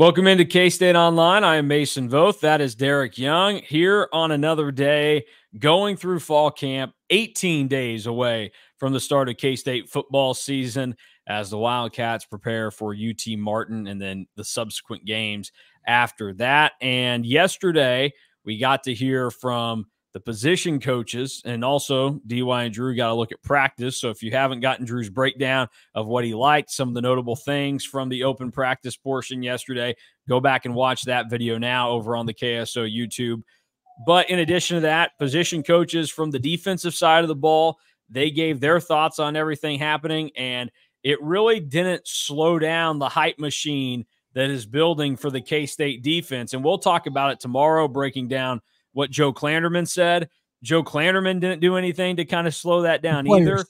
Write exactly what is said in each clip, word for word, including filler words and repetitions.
Welcome into K-State Online. I am Mason Voth. That is Derek Young here on another day going through fall camp, eighteen days away from the start of K-State football season as the Wildcats prepare for U T Martin and then the subsequent games after that. And yesterday we got to hear from the position coaches, and also D Y and Drew got to look at practice. So if you haven't gotten Drew's breakdown of what he liked, some of the notable things from the open practice portion yesterday, go back and watch that video now over on the K S O YouTube. But in addition to that, position coaches from the defensive side of the ball, they gave their thoughts on everything happening, and it really didn't slow down the hype machine that is building for the K-State defense. And we'll talk about it tomorrow, breaking down what Joe Klanderman said. Joe Klanderman didn't do anything to kind of slow that down either.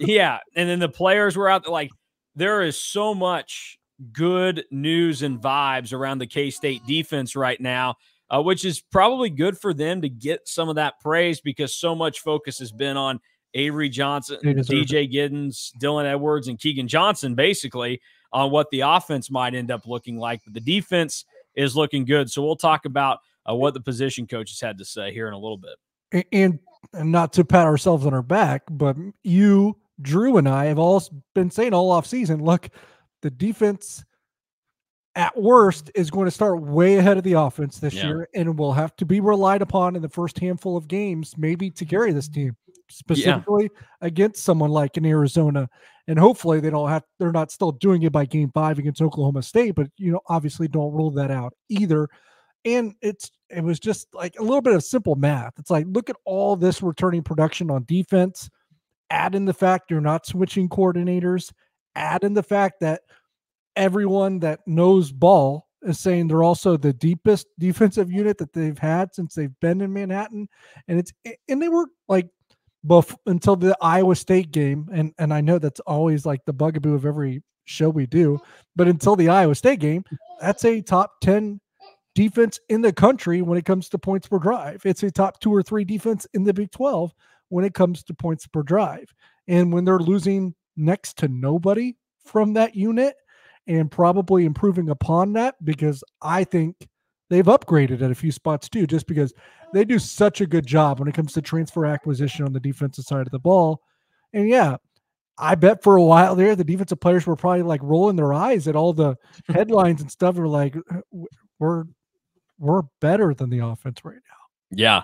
Yeah. And then the players were out there. Like, there is so much good news and vibes around the K-State defense right now, uh, which is probably good for them to get some of that praise because so much focus has been on Avery Johnson, D J Giddens, Dylan Edwards, and Keegan Johnson, basically, on what the offense might end up looking like. But the defense is looking good. So we'll talk about Uh, what the position coaches had to say here in a little bit. And, and not to pat ourselves on our back, but you, Drew, and I have all been saying all offseason, look, the defense at worst is going to start way ahead of the offense this yeah. year and will have to be relied upon in the first handful of games maybe to carry this team, specifically yeah. against someone like in Arizona. And hopefully they don't have, they're not still doing it by game five against Oklahoma State, but, you know, obviously don't rule that out either. And it's it was just like a little bit of simple math. It's like, look at all this returning production on defense, add in the fact you're not switching coordinators, add in the fact that everyone that knows ball is saying they're also the deepest defensive unit that they've had since they've been in Manhattan. And it's and they were like buff until the Iowa State game. And and I know that's always like the bugaboo of every show we do, but until the Iowa State game, that's a top ten defense in the country when it comes to points per drive. It's a top two or three defense in the Big twelve when it comes to points per drive. And when they're losing next to nobody from that unit and probably improving upon that, because I think they've upgraded at a few spots too, just because they do such a good job when it comes to transfer acquisition on the defensive side of the ball. And yeah, I bet for a while there, the defensive players were probably like rolling their eyes at all the headlines and stuff. We're like, we're, We're better than the offense right now. Yeah.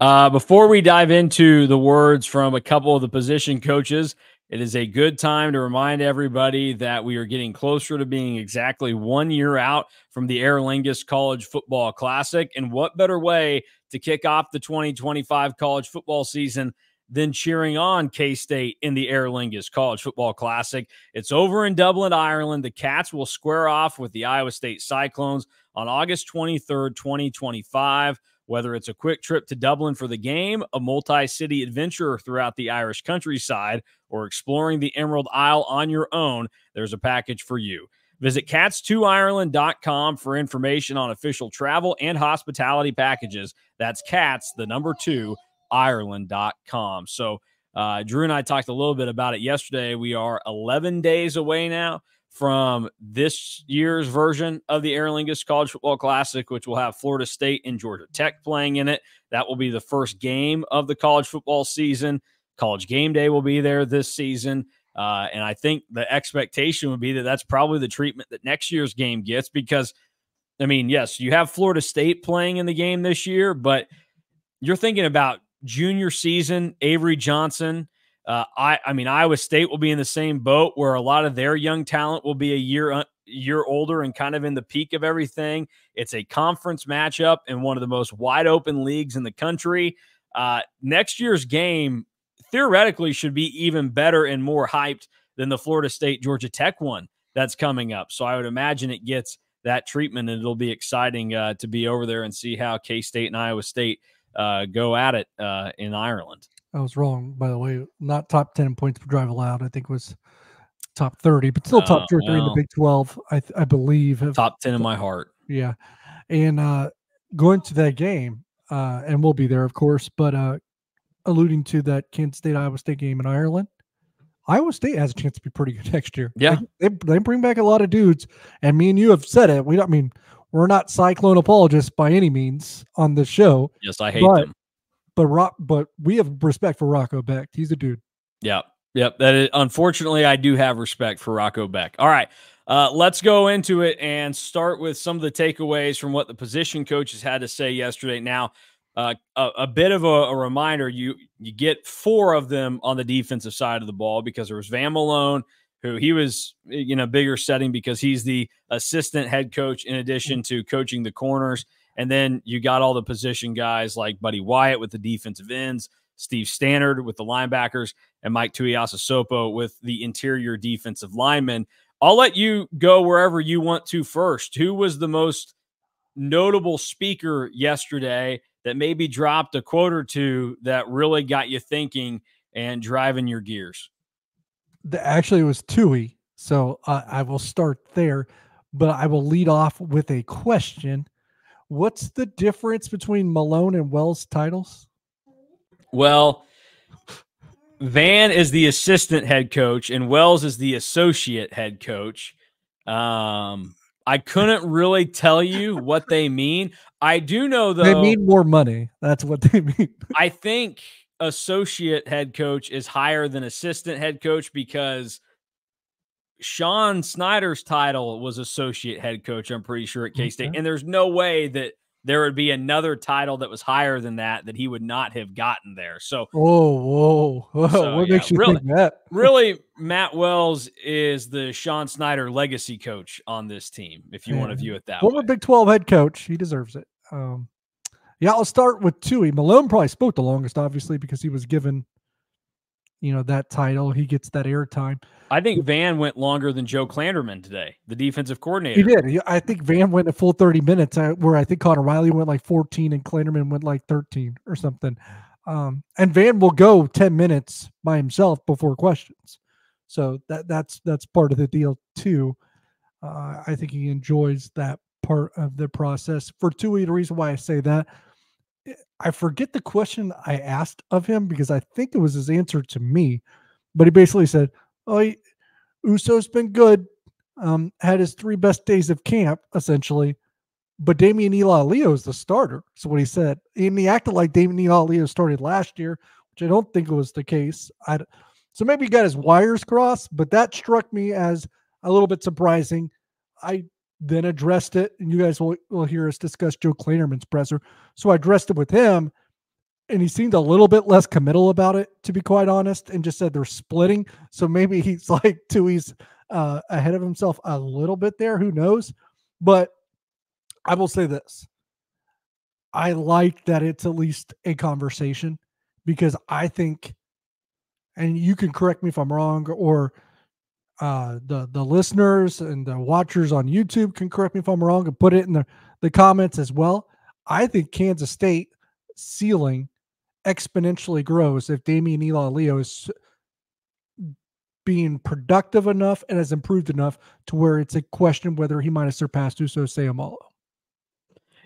Uh, before we dive into the words from a couple of the position coaches, it is a good time to remind everybody that we are getting closer to being exactly one year out from the Aer Lingus College Football Classic. And what better way to kick off the twenty twenty-five college football season than cheering on K-State in the Aer Lingus College Football Classic? It's over in Dublin, Ireland. The Cats will square off with the Iowa State Cyclones on August twenty-third, twenty twenty-five, whether it's a quick trip to Dublin for the game, a multi-city adventure throughout the Irish countryside, or exploring the Emerald Isle on your own, there's a package for you. Visit cats two ireland dot com for information on official travel and hospitality packages. That's cats, the number two, Ireland dot com. So uh, Drew and I talked a little bit about it yesterday. We are eleven days away now from this year's version of the Aer Lingus College Football Classic, which will have Florida State and Georgia Tech playing in it. That will be the first game of the college football season. College Game Day will be there this season. Uh, and I think the expectation would be that that's probably the treatment that next year's game gets because, I mean, yes, you have Florida State playing in the game this year, but you're thinking about junior season, Avery Johnson. Uh, I, I mean, Iowa State will be in the same boat where a lot of their young talent will be a year, year older and kind of in the peak of everything. It's a conference matchup in one of the most wide open leagues in the country. Uh, next year's game theoretically should be even better and more hyped than the Florida State Georgia Tech one that's coming up. So I would imagine it gets that treatment, and it'll be exciting uh, to be over there and see how K-State and Iowa State Uh, go at it uh, in Ireland. I was wrong, by the way. Not top ten points per drive allowed. I think it was top thirty, but still top oh, thirty well. in the Big twelve, I, I believe. Top ten in my heart. Yeah. And uh, going to that game, uh, and we'll be there, of course, but uh, alluding to that Kansas State-Iowa State game in Ireland, Iowa State has a chance to be pretty good next year. Yeah. They, they, they bring back a lot of dudes, and me and you have said it. We don't I mean we're not Cyclone apologists by any means on this show. Yes, I hate but, them. But Rock, but we have respect for Rocco Becht. He's a dude. Yeah. Yep. That is, unfortunately, I do have respect for Rocco Becht. All right. Uh, let's go into it and start with some of the takeaways from what the position coaches had to say yesterday. Now, uh, a, a bit of a, a reminder, you you get four of them on the defensive side of the ball, because there was Van Malone, who he was in a bigger setting because he's the assistant head coach in addition to coaching the corners. And then you got all the position guys like Buddy Wyatt with the defensive ends, Steve Stannard with the linebackers, and Mike Tuiasosopo with the interior defensive linemen. I'll let you go wherever you want to first. Who was the most notable speaker yesterday that maybe dropped a quote or two that really got you thinking and driving your gears? Actually, it was Tui, so uh, I will start there, but I will lead off with a question. What's the difference between Malone and Wells' titles? Well, Van is the assistant head coach and Wells is the associate head coach. Um, I couldn't really tell you what they mean. I do know, though, they mean more money. That's what they mean. I think associate head coach is higher than assistant head coach because Sean Snyder's title was associate head coach, I'm pretty sure, at K-State. Okay. And there's no way that there would be another title that was higher than that, that he would not have gotten there. So, oh, whoa, whoa. So, what yeah, makes you really, think that? Really, Matt Wells is the Sean Snyder legacy coach on this team, if you yeah. want to view it that Former way. Former Big twelve head coach. He deserves it. Um, yeah, I'll start with Tui. Malone probably spoke the longest, obviously, because he was given, you know, that title. He gets that airtime. I think Van went longer than Joe Klanderman today, the defensive coordinator. He did. I think Van went a full thirty minutes, where I think Connor Riley went like fourteen and Klanderman went like thirteen or something. Um, and Van will go ten minutes by himself before questions. So that that's that's part of the deal too. Uh, I think he enjoys that part of the process. For Tui, the reason why I say that, I forget the question I asked of him because I think it was his answer to me, but he basically said, oh, he, Uso's been good. Um, had his three best days of camp, essentially. But Damian Elia Leo is the starter. So what he said, and he acted like Damian Elia Leo started last year, which I don't think was the case. I, so maybe he got his wires crossed, but that struck me as a little bit surprising. I then addressed it, and you guys will, will hear us discuss Joe Klanderman's presser. So I addressed it with him, and he seemed a little bit less committal about it, to be quite honest, and just said they're splitting. So maybe he's like Tui's uh, ahead of himself a little bit there. Who knows? But I will say this. I like that it's at least a conversation, because I think, and you can correct me if I'm wrong, or uh, the, the listeners and the watchers on YouTube can correct me if I'm wrong and put it in the, the comments as well. I think Kansas State ceiling exponentially grows if Damian Elia Leo is being productive enough and has improved enough to where it's a question whether he might have surpassed Uso Sayomolo.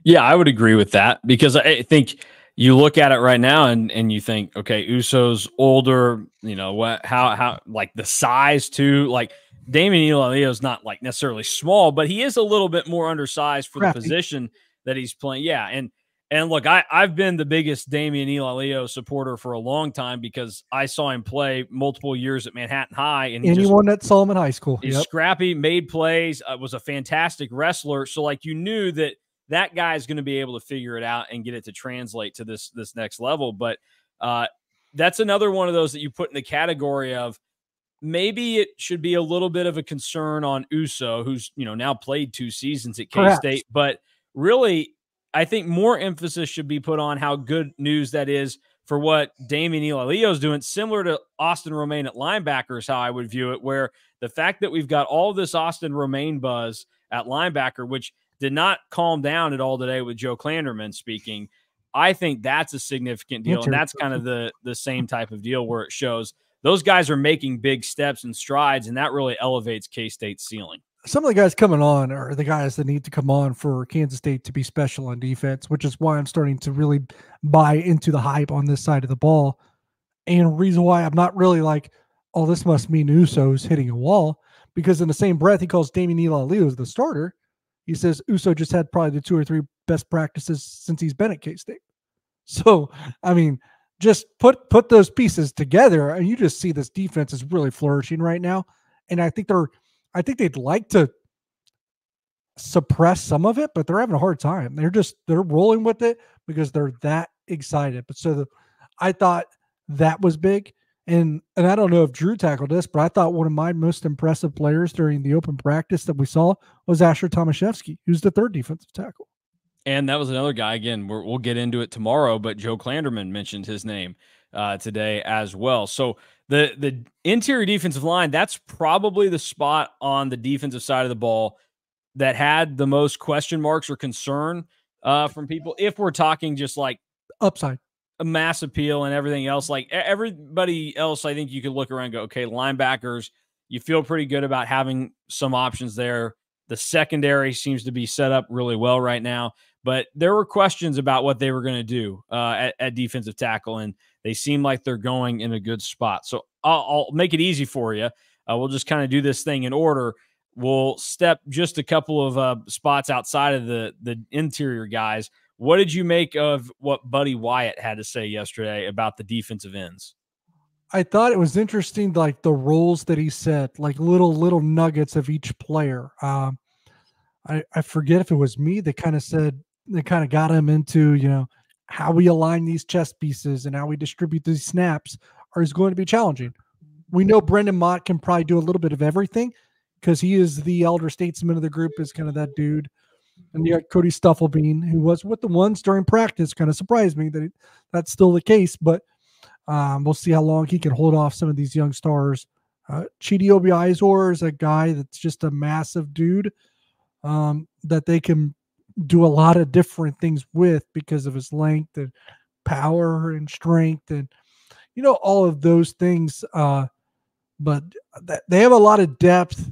Yeah, I would agree with that, because I think you look at it right now and and you think, okay, Uso's older, you know, what, how, how, like the size too, like Damian Elia Leo is not like necessarily small, but he is a little bit more undersized for Crafty. the position that he's playing. Yeah, and And look, I, I've been the biggest Damian Elia Leo supporter for a long time, because I saw him play multiple years at Manhattan High. And he Anyone just, at Solomon High School. He's yep. scrappy, made plays, uh, was a fantastic wrestler. So, like, you knew that that guy's going to be able to figure it out and get it to translate to this, this next level. But uh, that's another one of those that you put in the category of maybe it should be a little bit of a concern on Uso, who's, you know, now played two seasons at K-State. Perhaps. But really, I think more emphasis should be put on how good news that is for what Damian Elia Leo is doing, similar to Austin Romaine at linebackers, how I would view it, where the fact that we've got all this Austin Romaine buzz at linebacker, which did not calm down at all today with Joe Klanderman speaking, I think that's a significant deal. And that's kind of the, the same type of deal where it shows those guys are making big steps and strides, and that really elevates K-State's ceiling. Some of the guys coming on are the guys that need to come on for Kansas State to be special on defense, which is why I'm starting to really buy into the hype on this side of the ball. And reason why I'm not really like oh, this must mean Uso's hitting a wall, because in the same breath, he calls Damian Elia Leo as the starter. He says Uso just had probably the two or three best practices since he's been at K-State. So, I mean, just put put those pieces together, and you just see this defense is really flourishing right now. And I think they're, I think they'd like to suppress some of it, but they're having a hard time. They're just they're rolling with it because they're that excited. But so the, I thought that was big. And and I don't know if Drew tackled this, but I thought one of my most impressive players during the open practice that we saw was Asher Tomaszewski, who's the third defensive tackle. And that was another guy. Again, we're, we'll get into it tomorrow, but Joe Klanderman mentioned his name uh, today as well. So the the interior defensive line, that's probably the spot on the defensive side of the ball that had the most question marks or concern uh, from people. If we're talking just like upside, a mass appeal and everything else, like everybody else, I think you could look around and go, okay, linebackers, you feel pretty good about having some options there. The secondary seems to be set up really well right now, but there were questions about what they were going to do uh, at, at defensive tackle, and they seem like they're going in a good spot. So I'll, I'll make it easy for you. Uh, we'll just kind of do this thing in order. We'll step just a couple of uh, spots outside of the, the interior guys. What did you make of what Buddy Wyatt had to say yesterday about the defensive ends? I thought it was interesting, like the roles that he said, like little, little nuggets of each player. Um, I, I forget if it was me that kind of said, they kind of got him into, you know, how we align these chess pieces and how we distribute these snaps are is going to be challenging. We know Brendan Mott can probably do a little bit of everything because he is the elder statesman of the group, is kind of that dude. And you got Cody Stufflebean, who was with the ones during practice. Kind of surprised me that it, that's still the case, but um, we'll see how long he can hold off some of these young stars. Uh, Chidi Obi Ezor is a guy that's just a massive dude um, that they can do a lot of different things with because of his length and power and strength and, you know, all of those things. Uh, but th- they have a lot of depth.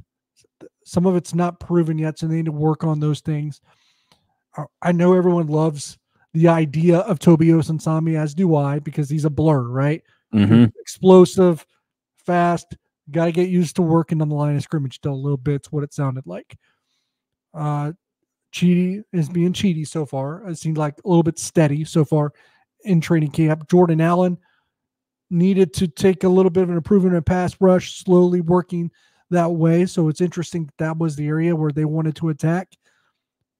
Some of it's not proven yet, so they need to work on those things. I know everyone loves the idea of Tobias Nsami, as do I, because he's a blur, right? Mm-hmm. Explosive, fast, got to get used to working on the line of scrimmage still a little bit. It's what it sounded like. Uh, Chidi is being Chidi so far. It seemed like a little bit steady so far in training camp. Jordan Allen needed to take a little bit of an improvement in pass rush, slowly working that way. So it's interesting that that was the area where they wanted to attack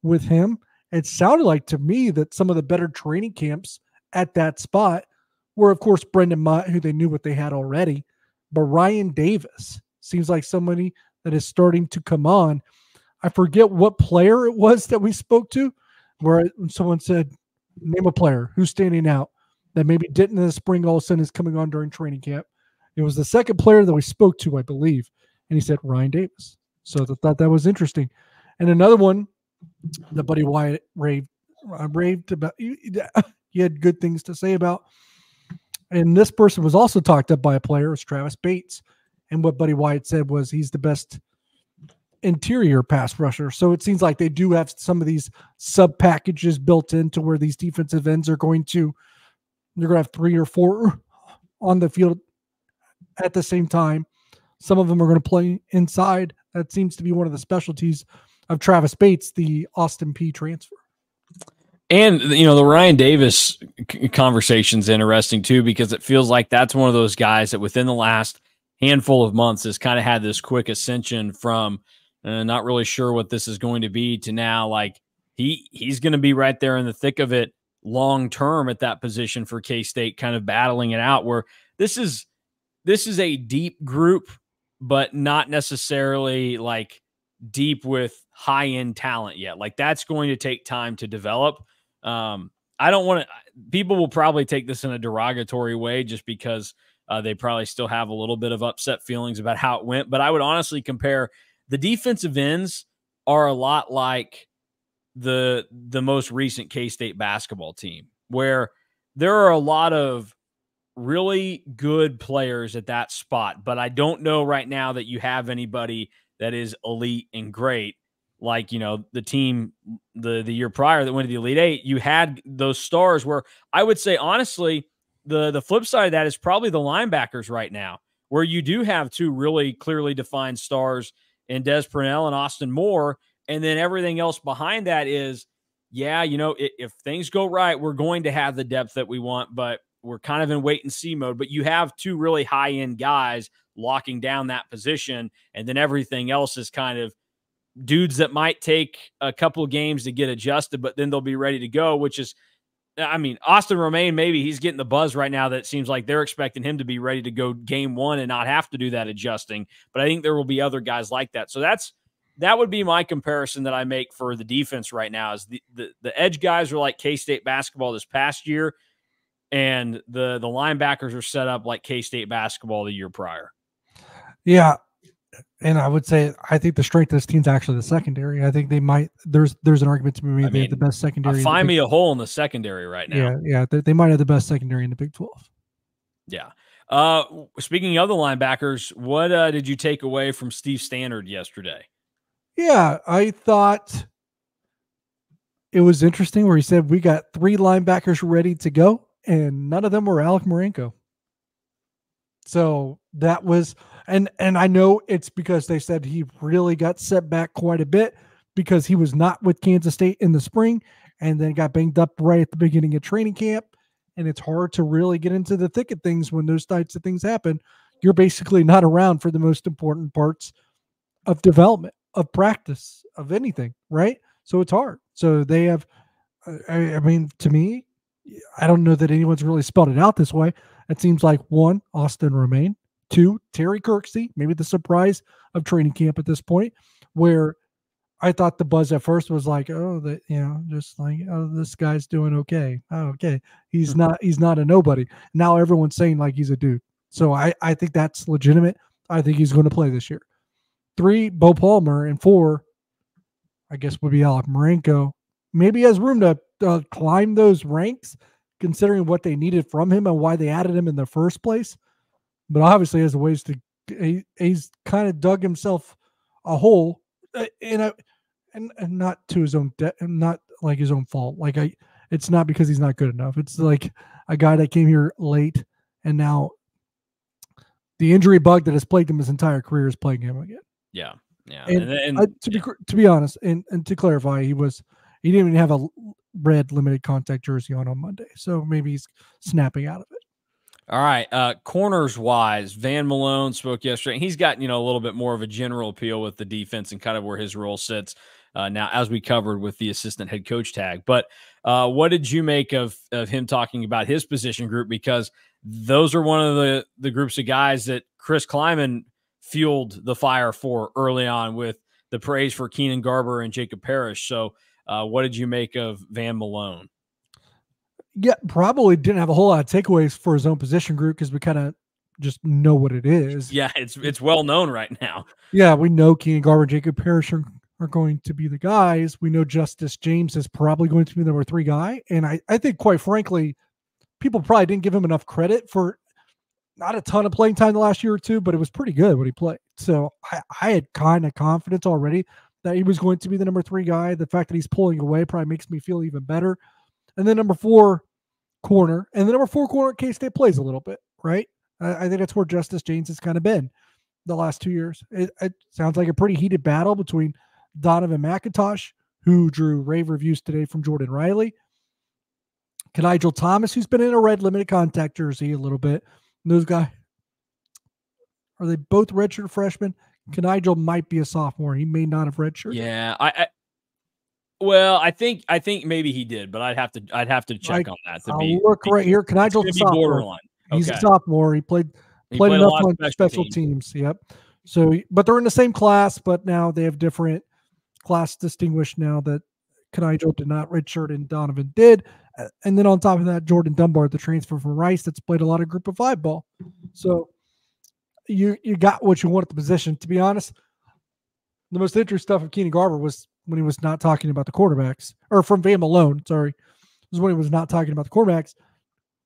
with him. It sounded like to me that some of the better training camps at that spot were, of course, Brendan Mott, who they knew what they had already, but Ryan Davis seems like somebody that is starting to come on. I forget what player it was that we spoke to where someone said, name a player who's standing out that maybe didn't in the spring, all of a sudden is coming on during training camp. It was the second player that we spoke to, I believe. And he said Ryan Davis. So I thought that was interesting. And another one that Buddy Wyatt raved, uh, raved about, he, he had good things to say about. And this person was also talked up by a player, was Travis Bates. And what Buddy Wyatt said was he's the best interior pass rusher. So it seems like they do have some of these sub packages built into where these defensive ends are going to, they're going to have three or four on the field at the same time. Some of them are going to play inside. That seems to be one of the specialties of Travis Bates, the Austin P transfer. And, you know, the Ryan Davis conversation's interesting too, because it feels like that's one of those guys that within the last handful of months has kind of had this quick ascension from uh, not really sure what this is going to be to now, like he he's going to be right there in the thick of it long-term at that position for K-State, kind of battling it out where this is, this is a deep group, but not necessarily like deep with high-end talent yet. Like that's going to take time to develop. Um, I don't want to, people will probably take this in a derogatory way just because uh, they probably still have a little bit of upset feelings about how it went. But I would honestly compare the defensive ends are a lot like the, the most recent K-State basketball team, where there are a lot of really good players at that spot, but I don't know right now that you have anybody that is elite and great. Like, you know, the team the, the year prior that went to the Elite Eight, you had those stars where I would say, honestly, the, the flip side of that is probably the linebackers right now, where you do have two really clearly defined stars in Des Purnell and Austin Moore. And then everything else behind that is, yeah, you know, if, if things go right, we're going to have the depth that we want, but we're kind of in wait and see mode. But you have two really high end guys locking down that position. And then everything else is kind of dudes that might take a couple of games to get adjusted, but then they'll be ready to go, which is, I mean, Austin Romaine, maybe he's getting the buzz right now that it seems like they're expecting him to be ready to go game one and not have to do that adjusting. But I think there will be other guys like that. So that's, that would be my comparison that I make for the defense right now is the, the, the edge guys are like K-State basketball this past year, and the, the linebackers are set up like K-State basketball the year prior. Yeah, and I would say I think the strength of this team is actually the secondary. I think they might – there's there's an argument to be made I mean, they have the best secondary. Find me a hole in the secondary right now. Yeah, yeah, they, they might have the best secondary in the Big twelve. Yeah. Uh, speaking of the linebackers, what uh, did you take away from Steve Stannard yesterday? Yeah, I thought it was interesting where he said we got three linebackers ready to go, and none of them were Alec Marinko. So that was, and and I know it's because they said he really got set back quite a bit because he was not with Kansas State in the spring and then got banged up right at the beginning of training camp. And it's hard to really get into the thick of things when those types of things happen. You're basically not around for the most important parts of development, of practice, of anything, right? So it's hard. So they have, I, I mean, to me, I don't know that anyone's really spelled it out this way. It seems like one, Austin Romaine, two, Terry Kirksey, maybe the surprise of training camp at this point, where I thought the buzz at first was like, oh, that, you know, just like, oh, this guy's doing okay. Oh, okay. He's not, he's not a nobody. Now everyone's saying like he's a dude. So I, I think that's legitimate. I think he's going to play this year. Three, Bo Palmer, and four, I guess, would be Alec Marinko. Maybe has room to uh, climb those ranks, considering what they needed from him and why they added him in the first place. But obviously, has a ways to he, he's kind of dug himself a hole, and I, and, and not to his own debt, not like his own fault. Like I, it's not because he's not good enough. It's like a guy that came here late, and now the injury bug that has plagued him his entire career is plaguing him again. Yeah, yeah. And, and, and I, to yeah. be to be honest, and and to clarify, he was he didn't even have a red limited contact jersey on on Monday, so maybe he's snapping out of it. All right, uh, corners wise, Van Malone spoke yesterday, and he's got you know a little bit more of a general appeal with the defense and kind of where his role sits uh, now, as we covered with the assistant head coach tag. But uh, what did you make of of him talking about his position group? Because those are one of the the groups of guys that Chris Kleiman fueled the fire for early on with the praise for Keenan Garber and Jacob Parrish. So uh, what did you make of Van Malone? Yeah, probably didn't have a whole lot of takeaways for his own position group because we kind of just know what it is. Yeah, it's it's well known right now. Yeah, we know Keenan Garber and Jacob Parrish are, are going to be the guys. We know Justice James is probably going to be the number three guy. And I, I think, quite frankly, people probably didn't give him enough credit for not a ton of playing time the last year or two, but it was pretty good when he played. So I, I had kind of confidence already that he was going to be the number three guy. The fact that he's pulling away probably makes me feel even better. And then number four corner, and the number four corner at K-State plays a little bit, right? I, I think that's where Justice James has kind of been the last two years. It, it sounds like a pretty heated battle between Donovan McIntosh, who drew rave reviews today from Jordan Riley, Kenigel Thomas, who's been in a red limited contact jersey a little bit. Those guys, are they both redshirt freshmen? Kenigel might be a sophomore. He may not have redshirted. Yeah, I, I well, I think I think maybe he did, but I'd have to I'd have to check I, on that. To I'll be, look right here. Kenigel sophomore. Okay. He's a sophomore. He played he played, played enough on special, special teams. teams. Yep. So, but they're in the same class, but now they have different class distinguished. Now that Kenigel did not redshirt and Donovan did. And then on top of that, Jordan Dunbar, the transfer from Rice, that's played a lot of group of five ball. So you you got what you want at the position. To be honest, the most interesting stuff of Keenan Garber was when he was not talking about the quarterbacks, or from Van Malone, sorry, was when he was not talking about the quarterbacks,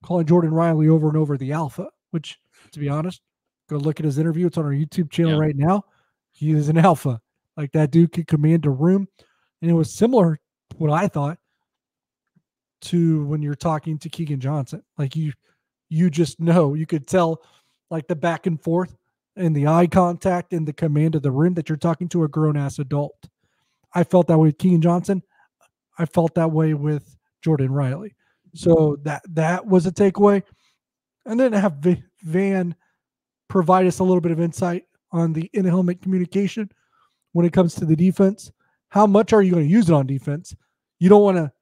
calling Jordan Riley over and over the alpha, which, to be honest, go look at his interview. It's on our YouTube channel yeah. right now. He is an alpha. Like, that dude could command a room. And it was similar, what I thought, to when you're talking to Keegan Johnson. Like you, you just know, you could tell like the back and forth and the eye contact and the command of the room that you're talking to a grown-ass adult. I felt that way with Keegan Johnson. I felt that way with Jordan Riley. So that that was a takeaway. And then have Van provide us a little bit of insight on the in-helmet communication when it comes to the defense. How much are you going to use it on defense? You don't want to,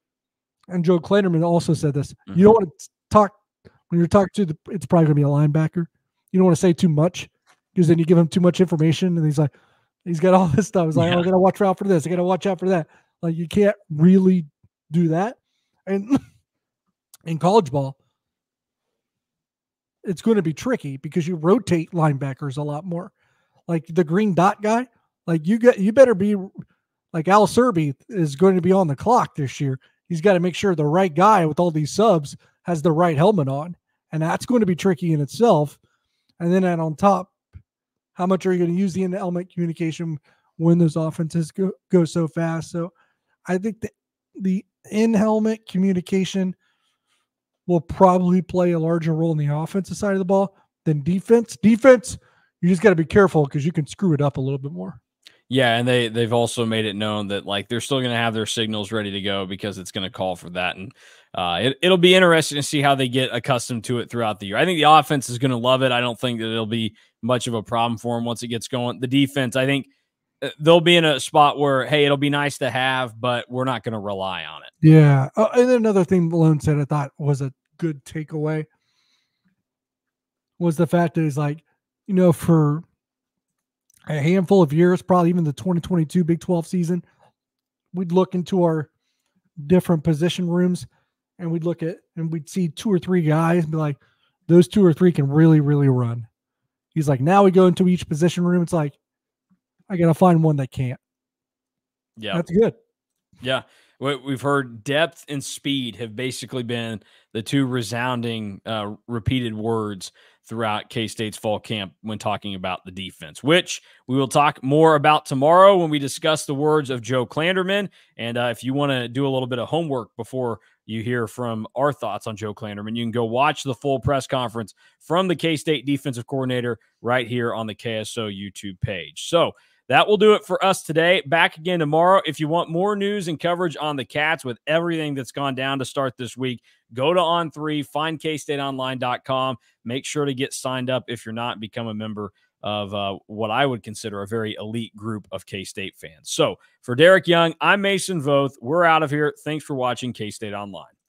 and Joe Klanderman also said this, mm-hmm. you don't want to talk, when you're talking to, the, it's probably going to be a linebacker. You don't want to say too much because then you give him too much information and he's like, he's got all this stuff. He's like, yeah. oh, I got to watch out for this. I got to watch out for that. Like, you can't really do that. And in college ball, it's going to be tricky because you rotate linebackers a lot more. Like the green dot guy, like you get, you better be like Al Serby is going to be on the clock this year. He's got to make sure the right guy with all these subs has the right helmet on. And that's going to be tricky in itself. And then on top, how much are you going to use the in-helmet communication when those offenses go, go so fast? So I think the, the in-helmet communication will probably play a larger role in the offensive side of the ball than defense. Defense, you just got to be careful because you can screw it up a little bit more. Yeah, and they, they've also made it known that, like, they're still going to have their signals ready to go because it's going to call for that. And uh, it, it'll be interesting to see how they get accustomed to it throughout the year. I think the offense is going to love it. I don't think that it'll be much of a problem for them once it gets going. The defense, I think they'll be in a spot where, hey, it'll be nice to have, but we're not going to rely on it. Yeah, uh, and another thing Malone said I thought was a good takeaway was the fact that he's like, you know, for – a handful of years, probably even the twenty twenty-two Big twelve season, we'd look into our different position rooms and we'd look at and we'd see two or three guys and be like, those two or three can really, really run. He's like, now we go into each position room. It's like, I got to find one that can't. Yeah. That's good. Yeah. We've heard depth and speed have basically been the two resounding, uh, repeated words throughout K-State's fall camp when talking about the defense, which we will talk more about tomorrow when we discuss the words of Joe Klanderman. And uh, if you want to do a little bit of homework before you hear from our thoughts on Joe Klanderman, you can go watch the full press conference from the K-State defensive coordinator right here on the K S O YouTube page. So that will do it for us today. Back again tomorrow. If you want more news and coverage on the Cats with everything that's gone down to start this week, go to On three, find K State Online dot com. Make sure to get signed up if you're not, become a member of uh, what I would consider a very elite group of K-State fans. So for Derek Young, I'm Mason Voth. We're out of here. Thanks for watching K-State Online.